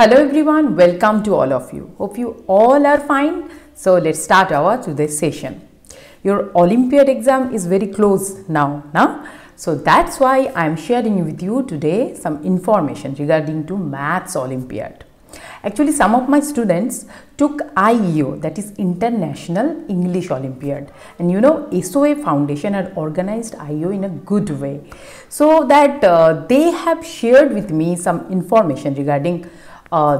Hello everyone, welcome to all of you. Hope you all are fine. So let's start our today's session. Your Olympiad exam is very close now. So that's why I am sharing with you today some information regarding to Maths Olympiad. Actually, some of my students took IEO, that is International English Olympiad, and you know SOA Foundation had organized IEO in a good way, so that they have shared with me some information regarding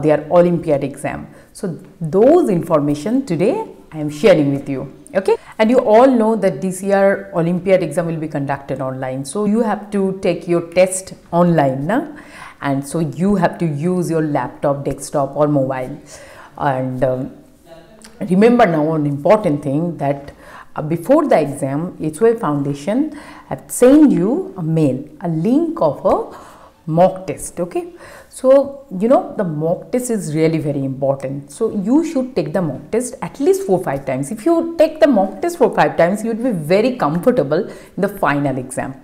their Olympiad exam. So those information today I am sharing with you, okay? And you all know that DCR Olympiad exam will be conducted online, so you have to take your test online now. And so you have to use your laptop, desktop or mobile. And remember now one important thing, that before the exam, HSE Foundation have sent you a mail, a link of a mock test, okay? So you know the mock test is really very important. So you should take the mock test at least 4 or 5 times. If you take the mock test 4 or 5 times, you would be very comfortable in the final exam.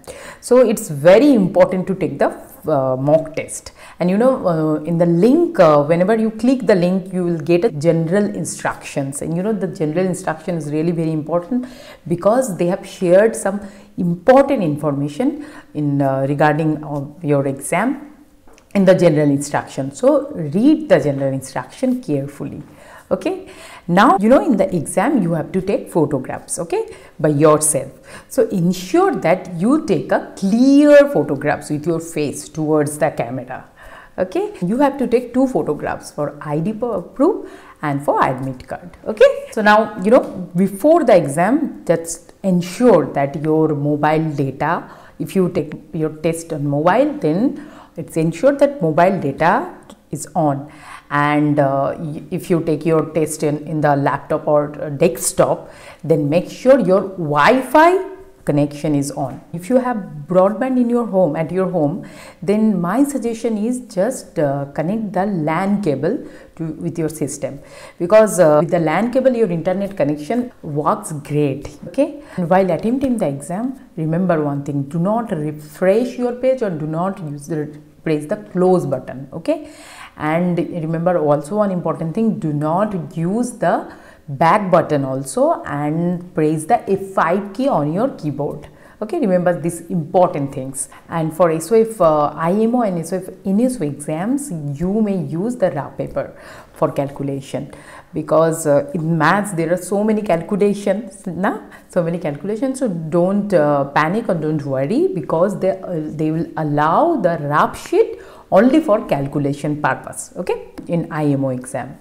So it's very important to take the mock test. And you know in the link, whenever you click the link, you will get a general instructions, and you know the general instruction is really very important, because they have shared some important information in regarding your exam in the general instruction. So read the general instruction carefully, okay? Now you know in the exam you have to take photographs, okay, by yourself. So ensure that you take a clear photographs with your face towards the camera, okay? You have to take 2 photographs, for ID proof and for admit card, okay? So now you know before the exam, just ensure that your mobile data, if you take your test on mobile, then it's ensured that mobile data is on. And if you take your test in the laptop or desktop, then make sure your Wi-Fi connection is on. If you have broadband in your home, at your home, then my suggestion is just connect the LAN cable with your system, because with the LAN cable your internet connection works great, okay? And while attempting the exam, remember one thing, do not refresh your page or do not press the close button, okay? And remember also one important thing, do not use the back button also, and press the F5 key on your keyboard, okay? Remember these important things. And for SOF IMO and SOF NSO exams, you may use the raw paper for calculation, because in maths there are so many calculations, so don't panic or don't worry, because they will allow the raw sheet only for calculation purpose, okay, in IMO exam.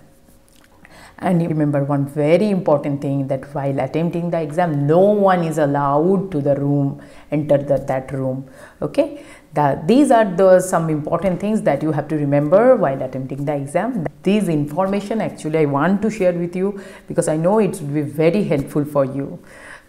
And you remember one very important thing, that while attempting the exam, no one is allowed to the room, enter that room, okay? These are some important things that you have to remember while attempting the exam. These information actually I want to share with you, because I know it will be very helpful for you,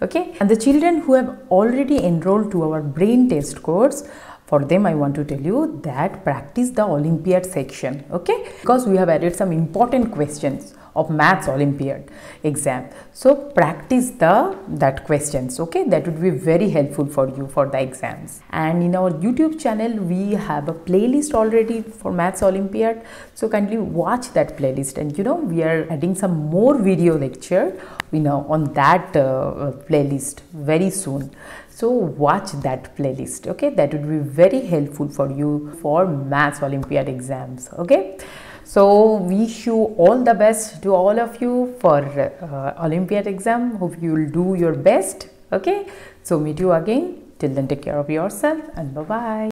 okay? And the children who have already enrolled to our brain test course, for them I want to tell you that practice the Olympiad section, okay? Because we have added some important questions of Maths Olympiad exam. So practice that questions, okay? That would be very helpful for you for the exams. And in our YouTube channel we have a playlist already for Maths Olympiad, so kindly watch that playlist. And you know we are adding some more video lecture, you know, on that playlist very soon. So watch that playlist, okay? That would be very helpful for you for Maths Olympiad exams, okay? So wish you all the best to all of you for Olympiad exam. Hope you will do your best, okay? So meet you again. Till then, take care of yourself and bye-bye.